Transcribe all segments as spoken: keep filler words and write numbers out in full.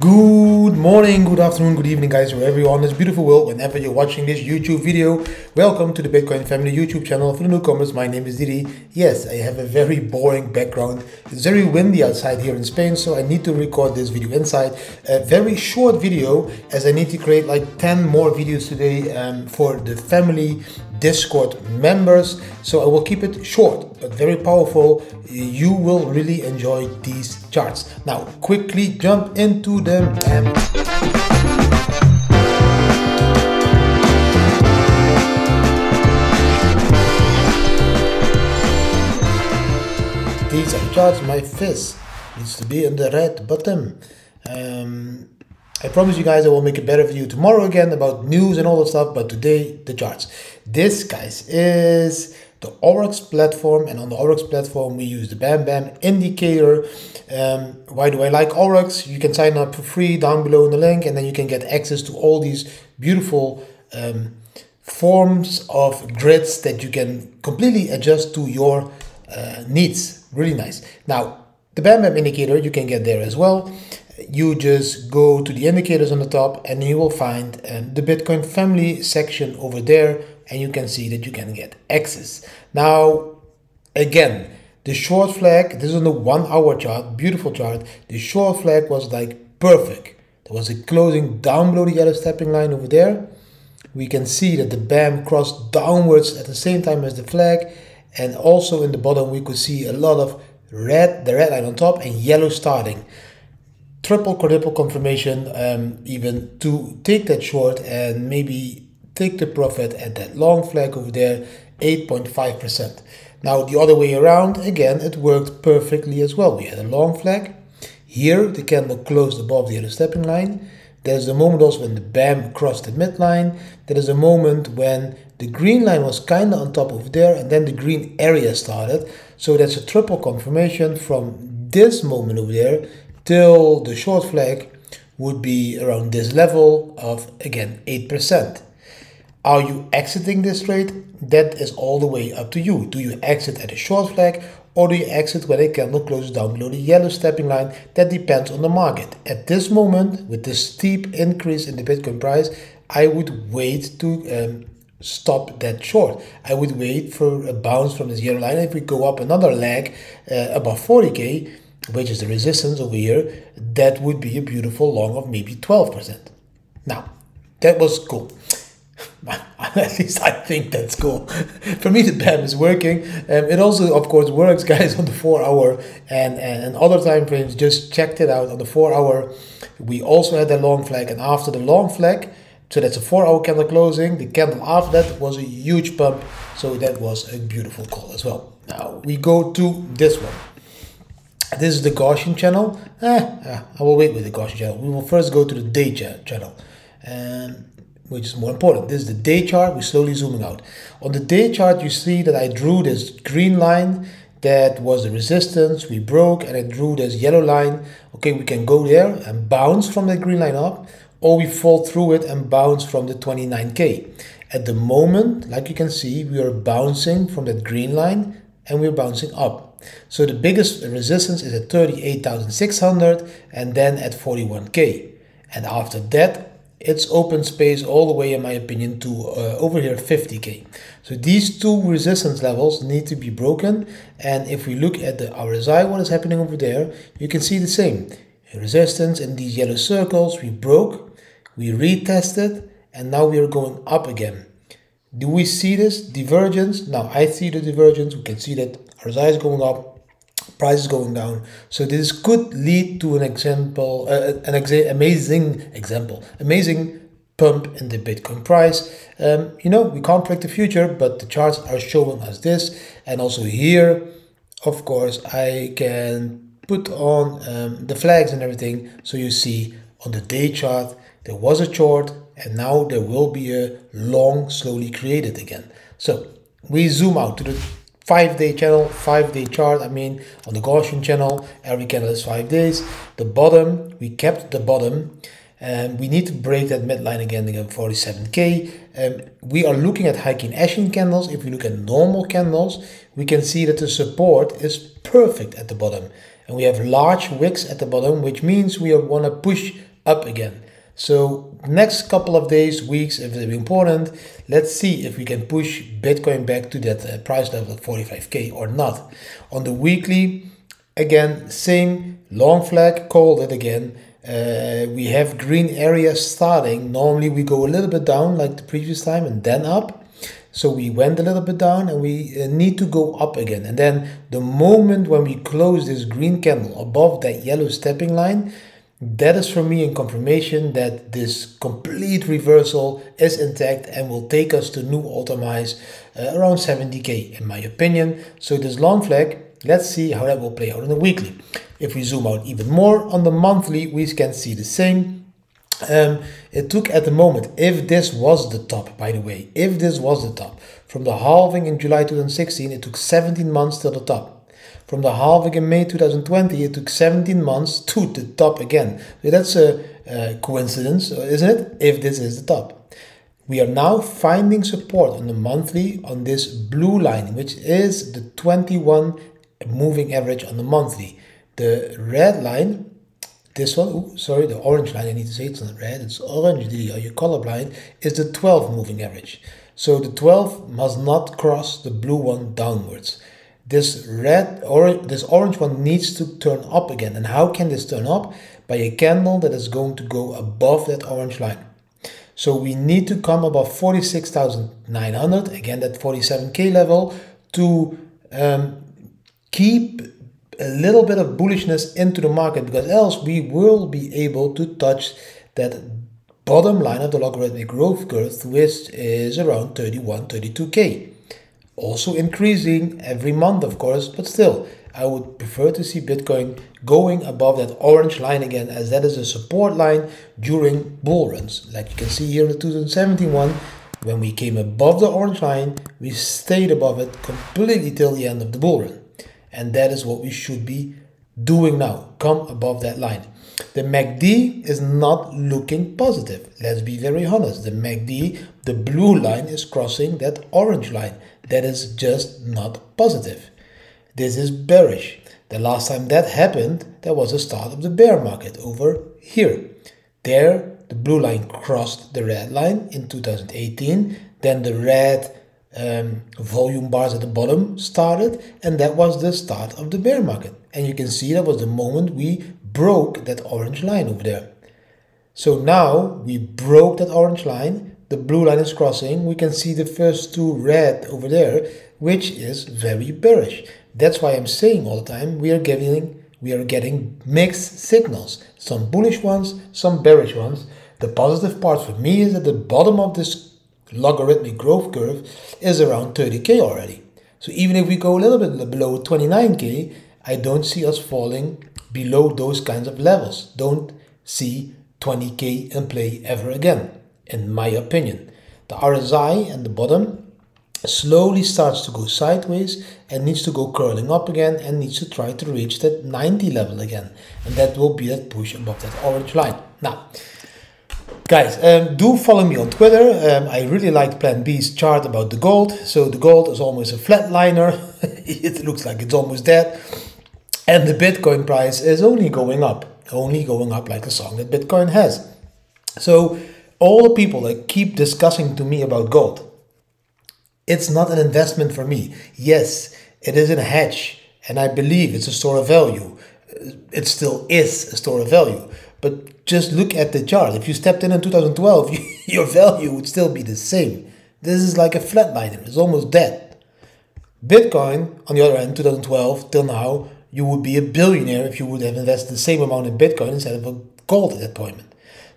Good morning, good afternoon, good evening guys, wherever you are in this beautiful world, whenever you're watching this YouTube video. Welcome to the Bitcoin Family YouTube channel. For the newcomers, my name is Didi. Yes, I have a very boring background. It's very windy outside here in Spain, so I need to record this video inside. A very short video, as I need to create like ten more videos today um, for the family Discord members. So I will keep it short, but very powerful. You will really enjoy these charts. Now, quickly jump into them. And these are charts. My fist needs to be in the red button. Um, I promise you guys I will make a better video tomorrow again about news and all that stuff, but today, the charts. This, guys, is the AURUX platform, and on the AURUX platform, we use the Bam Bam indicator. Um, why do I like AURUX? You can sign up for free down below in the link, and then you can get access to all these beautiful um, forms of grids that you can completely adjust to your uh, needs. Really nice. Now, the Bam Bam indicator, you can get there as well. You just go to the indicators on the top and you will find um, the Bitcoin Family section over there, and you can see that you can get access. Now, again, the short flag, this is on the one hour chart, beautiful chart. The short flag was like perfect. There was a closing down below the yellow stepping line over there. We can see that the BAM crossed downwards at the same time as the flag, and also in the bottom we could see a lot of red, the red line on top and yellow starting. Triple quadruple confirmation um, even to take that short and maybe take the profit at that long flag over there, eight point five percent. Now the other way around, again, it worked perfectly as well. We had a long flag. Here the candle closed above the yellow stepping line. There's the moment also when the BAM crossed the midline. There is a moment when the green line was kind of on top over there, and then the green area started. So that's a triple confirmation from this moment over there till the short flag would be around this level of, again, eight percent. Are you exiting this trade? That is all the way up to you. Do you exit at a short flag, or do you exit when a candle closes down below the yellow stepping line? That depends on the market. At this moment, with the steep increase in the Bitcoin price, I would wait to um, stop that short. I would wait for a bounce from this yellow line. If we go up another leg uh, above forty K, which is the resistance over here, that would be a beautiful long of maybe twelve percent. Now, that was cool. At least I think that's cool. For me, the BAM is working. Um, it also, of course, works, guys, on the four hour and, and, and other time frames. Just checked it out on the four hour. We also had a long flag, and after the long flag, so that's a four hour candle closing. The candle after that was a huge pump, so that was a beautiful call as well. Now, we go to this one. This is the Gaussian channel. Ah, I will wait with the Gaussian channel. We will first go to the day ch channel, um, which is more important. This is the day chart. We're slowly zooming out. On the day chart, you see that I drew this green line. That was the resistance. We broke, and I drew this yellow line. Okay, we can go there and bounce from that green line up, or we fall through it and bounce from the twenty-nine K. At the moment, like you can see, we are bouncing from that green line, and we're bouncing up. So the biggest resistance is at thirty-eight thousand six hundred and then at forty-one K, and after that it's open space all the way, in my opinion, to uh, over here fifty K. So these two resistance levels need to be broken, and if we look at the R S I, what is happening over there, you can see the same resistance in these yellow circles. We broke, we retested, and now we are going up again. Do we see this divergence? Now I see the divergence. We can see that R S I is going up, price is going down. So this could lead to an example, uh, an exa amazing example, amazing pump in the Bitcoin price. Um, you know, we can't predict the future, but the charts are showing us this. And also here, of course, I can put on um, the flags and everything. So you see on the day chart, there was a short, and now there will be a long slowly created again. So we zoom out to the five day channel, five day chart, I mean, on the Gaussian channel, every candle is five days. The bottom, we kept the bottom, and we need to break that midline again, again, forty-seven K. Um, we are looking at Heikin Ashi candles. If we look at normal candles, we can see that the support is perfect at the bottom. And we have large wicks at the bottom, which means we want to push up again. So next couple of days, weeks, if they're important, let's see if we can push Bitcoin back to that uh, price level of forty-five K or not. On the weekly, again, same long flag, called it again. Uh, we have green areas starting. Normally we go a little bit down like the previous time and then up. So we went a little bit down and we uh, need to go up again. And then the moment when we close this green candle above that yellow stepping line, that is for me a confirmation that this complete reversal is intact and will take us to new all-time highs uh, around seventy K in my opinion. So this long flag, let's see how that will play out on the weekly. If we zoom out even more on the monthly, we can see the same. Um, it took at the moment, if this was the top, by the way, if this was the top, from the halving in July two thousand sixteen, it took seventeen months till the top. From the halving in May two thousand twenty, it took seventeen months to the top again. So that's a, a coincidence, isn't it? If this is the top. We are now finding support on the monthly on this blue line, which is the twenty-one moving average on the monthly. The red line, this one, ooh, sorry, the orange line, I need to say it's not red, it's orange, are you colorblind, is the twelve moving average. So the twelve must not cross the blue one downwards. This red or this orange one needs to turn up again. And how can this turn up? By a candle that is going to go above that orange line. So we need to come above forty-six thousand nine hundred, again that forty-seven K level, to um, keep a little bit of bullishness into the market, because else we will be able to touch that bottom line of the logarithmic growth curve, which is around thirty-one, thirty-two K. Also increasing every month, of course, but still, I would prefer to see Bitcoin going above that orange line again, as that is a support line during bull runs. Like you can see here in the two thousand seventeen one, when we came above the orange line, we stayed above it completely till the end of the bull run. And that is what we should be doing now, come above that line. The M A C D is not looking positive. Let's be very honest. The M A C D, the blue line, is crossing that orange line. That is just not positive. This is bearish. The last time that happened, there was the start of the bear market over here. There, the blue line crossed the red line in two thousand eighteen. Then the red um, volume bars at the bottom started, and that was the start of the bear market. And you can see that was the moment we broke that orange line over there. So now we broke that orange line. The blue line is crossing. We can see the first two red over there, which is very bearish. That's why I'm saying all the time we are getting we are getting mixed signals. Some bullish ones, some bearish ones. The positive part for me is that the bottom of this logarithmic growth curve is around thirty K already. So even if we go a little bit below twenty-nine K, I don't see us falling below those kinds of levels. Don't see twenty K in play ever again. In my opinion, the R S I and the bottom slowly starts to go sideways and needs to go curling up again and needs to try to reach that ninety level again. And that will be that push above that orange line. Now, guys, um, do follow me on Twitter. Um, I really like Plan B's chart about the gold. So the gold is almost a flatliner. It looks like it's almost dead. And the Bitcoin price is only going up, only going up like a song that Bitcoin has. So all the people that keep discussing to me about gold, it's not an investment for me. Yes, it is a hedge, and I believe it's a store of value. It still is a store of value. But just look at the chart. If you stepped in in two thousand twelve, your value would still be the same. This is like a flatliner. It's almost dead. Bitcoin, on the other hand, two thousand twelve till now, you would be a billionaire if you would have invested the same amount in Bitcoin instead of gold at that point.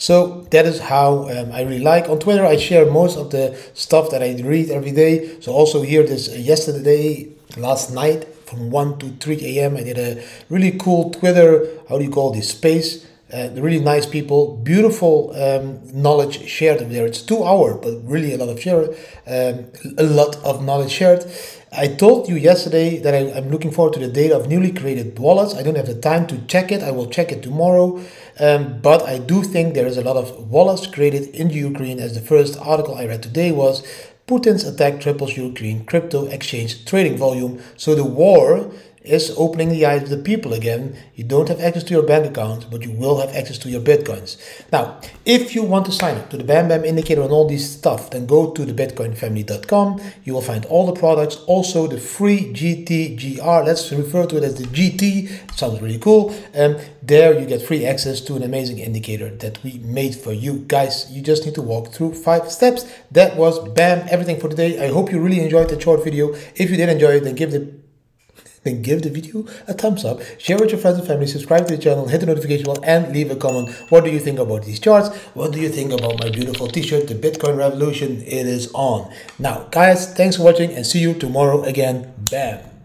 So that is how um, I really like. On Twitter, I share most of the stuff that I read every day. So also here, this uh, yesterday, last night, from one to three A M, I did a really cool Twitter, how do you call this, space. Uh, really nice people, beautiful um, knowledge shared over there. It's two hour, but really a lot of share, um, a lot of knowledge shared. I told you yesterday that I, I'm looking forward to the data of newly created wallets. I don't have the time to check it. I will check it tomorrow. Um, but I do think there is a lot of wallets created in Ukraine, as the first article I read today was Putin's attack triples Ukraine crypto exchange trading volume. So the war is opening the eyes of the people again. You don't have access to your bank account, but you will have access to your Bitcoins. Now, if you want to sign up to the Bam Bam indicator and all this stuff, then go to the bitcoin family dot com. You will find all the products, also the free G T G R. Let's refer to it as the G T. It sounds really cool. Um, there you get free access to an amazing indicator that we made for you guys. You just need to walk through five steps. That was Bam, everything for today. I hope you really enjoyed the short video. If you did enjoy it, then give the then give the video a thumbs up, share with your friends and family, subscribe to the channel, hit the notification bell, and leave a comment. What do you think about these charts? What do you think about my beautiful t-shirt, the Bitcoin Revolution? It is on. Now, guys, thanks for watching and see you tomorrow again. Bam!